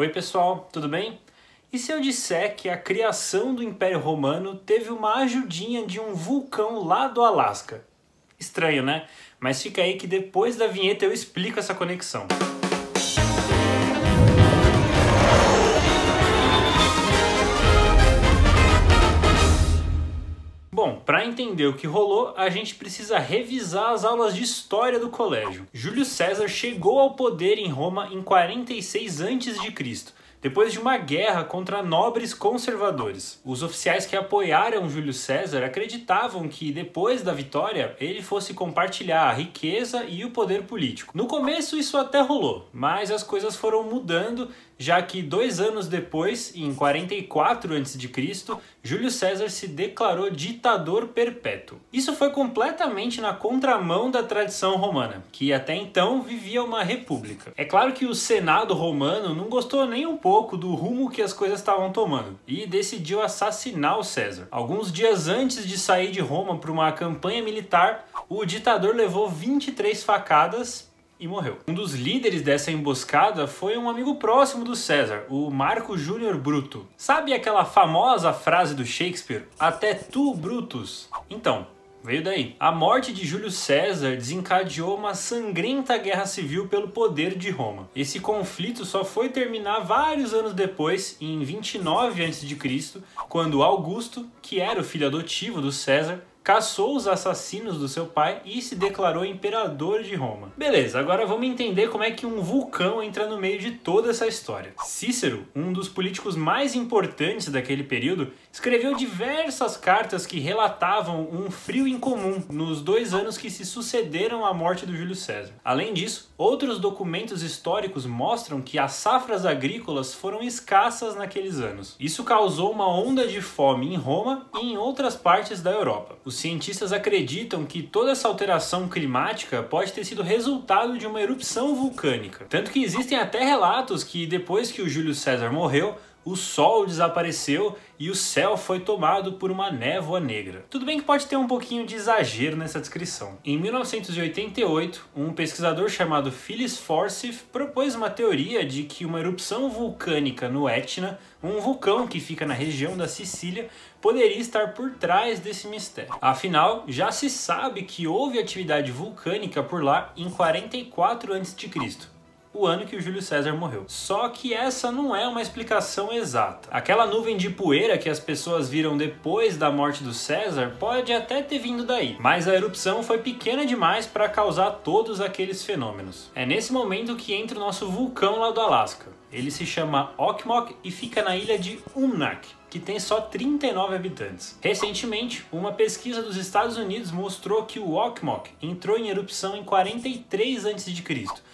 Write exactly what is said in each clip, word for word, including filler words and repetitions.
Oi pessoal, tudo bem? E se eu disser que a criação do Império Romano teve uma ajudinha de um vulcão lá do Alasca? Estranho, né? Mas fica aí que depois da vinheta eu explico essa conexão. Bom, para entender o que rolou, a gente precisa revisar as aulas de história do colégio. Júlio César chegou ao poder em Roma em quarenta e seis antes de Cristo, depois de uma guerra contra nobres conservadores. Os oficiais que apoiaram Júlio César acreditavam que, depois da vitória, ele fosse compartilhar a riqueza e o poder político. No começo isso até rolou, mas as coisas foram mudando, já que dois anos depois, em quarenta e quatro antes de Cristo, Júlio César se declarou ditador perpétuo. Isso foi completamente na contramão da tradição romana, que até então vivia uma república. É claro que o Senado romano não gostou nem um pouco do rumo que as coisas estavam tomando e decidiu assassinar o César. Alguns dias antes de sair de Roma para uma campanha militar, o ditador levou vinte e três facadas, e morreu. Um dos líderes dessa emboscada foi um amigo próximo do César, o Marco Júlio Bruto. Sabe aquela famosa frase do Shakespeare? Até tu, Brutus? Então, veio daí. A morte de Júlio César desencadeou uma sangrenta guerra civil pelo poder de Roma. Esse conflito só foi terminar vários anos depois, em vinte e nove antes de Cristo, quando Augusto, que era o filho adotivo do César, caçou os assassinos do seu pai e se declarou imperador de Roma. Beleza, agora vamos entender como é que um vulcão entra no meio de toda essa história. Cícero, um dos políticos mais importantes daquele período, escreveu diversas cartas que relatavam um frio incomum nos dois anos que se sucederam à morte do Júlio César. Além disso, outros documentos históricos mostram que as safras agrícolas foram escassas naqueles anos. Isso causou uma onda de fome em Roma e em outras partes da Europa. Os cientistas acreditam que toda essa alteração climática pode ter sido resultado de uma erupção vulcânica. Tanto que existem até relatos que depois que o Júlio César morreu, o sol desapareceu e o céu foi tomado por uma névoa negra. Tudo bem que pode ter um pouquinho de exagero nessa descrição. Em mil novecentos e oitenta e oito, um pesquisador chamado Phyllis Forsyth propôs uma teoria de que uma erupção vulcânica no Etna, um vulcão que fica na região da Sicília, poderia estar por trás desse mistério. Afinal, já se sabe que houve atividade vulcânica por lá em quarenta e quatro antes de Cristo, o ano que o Júlio César morreu. Só que essa não é uma explicação exata. Aquela nuvem de poeira que as pessoas viram depois da morte do César pode até ter vindo daí, mas a erupção foi pequena demais para causar todos aqueles fenômenos. É nesse momento que entra o nosso vulcão lá do Alasca. Ele se chama Okmok e fica na ilha de Umnak, que tem só trinta e nove habitantes. Recentemente, uma pesquisa dos Estados Unidos mostrou que o Okmok entrou em erupção em quarenta e três antes de Cristo,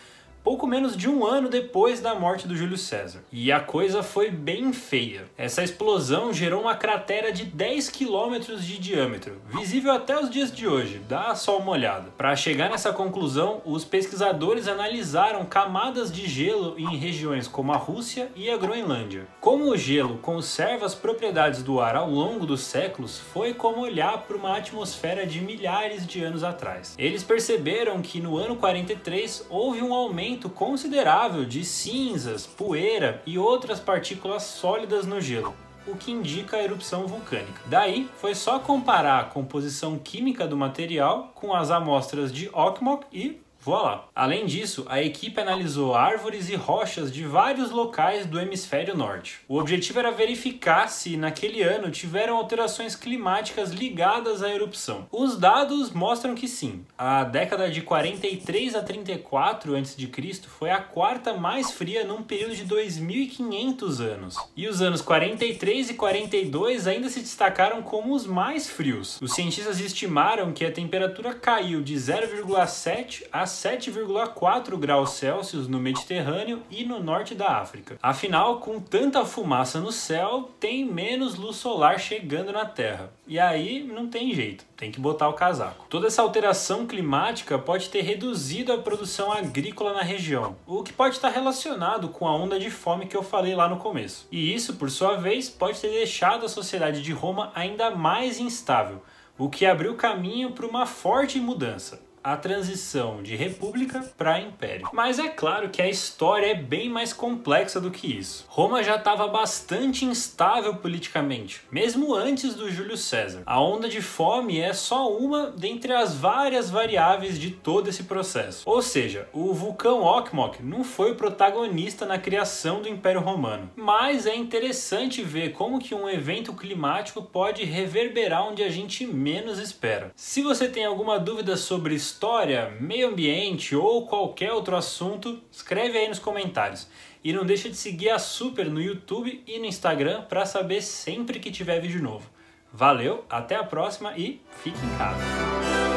pouco menos de um ano depois da morte do Júlio César. E a coisa foi bem feia. Essa explosão gerou uma cratera de dez quilômetros de diâmetro, visível até os dias de hoje, dá só uma olhada. Para chegar nessa conclusão, os pesquisadores analisaram camadas de gelo em regiões como a Rússia e a Groenlândia. Como o gelo conserva as propriedades do ar ao longo dos séculos, foi como olhar para uma atmosfera de milhares de anos atrás. Eles perceberam que no ano quarenta e três houve um aumento considerável de cinzas, poeira e outras partículas sólidas no gelo, o que indica a erupção vulcânica. Daí, foi só comparar a composição química do material com as amostras de Okmok e voilá! Além disso, a equipe analisou árvores e rochas de vários locais do hemisfério norte. O objetivo era verificar se, naquele ano, tiveram alterações climáticas ligadas à erupção. Os dados mostram que sim. A década de quarenta e três a trinta e quatro antes de Cristo foi a quarta mais fria num período de dois mil e quinhentos anos. E os anos quarenta e três e quarenta e dois ainda se destacaram como os mais frios. Os cientistas estimaram que a temperatura caiu de zero vírgula sete a sete vírgula quatro graus Celsius no Mediterrâneo e no norte da África. Afinal, com tanta fumaça no céu, tem menos luz solar chegando na Terra. E aí não tem jeito, tem que botar o casaco. Toda essa alteração climática pode ter reduzido a produção agrícola na região, o que pode estar relacionado com a onda de fome que eu falei lá no começo. E isso, por sua vez, pode ter deixado a sociedade de Roma ainda mais instável, o que abriu caminho para uma forte mudança. a transição de república para império. Mas é claro que a história é bem mais complexa do que isso. Roma já estava bastante instável politicamente, mesmo antes do Júlio César. A onda de fome é só uma dentre as várias variáveis de todo esse processo. Ou seja, o vulcão Okmok não foi o protagonista na criação do Império Romano. Mas é interessante ver como que um evento climático pode reverberar onde a gente menos espera. Se você tem alguma dúvida sobre história, meio ambiente ou qualquer outro assunto, escreve aí nos comentários. E não deixa de seguir a Super no YouTube e no Instagram para saber sempre que tiver vídeo novo. Valeu, até a próxima e fique em casa!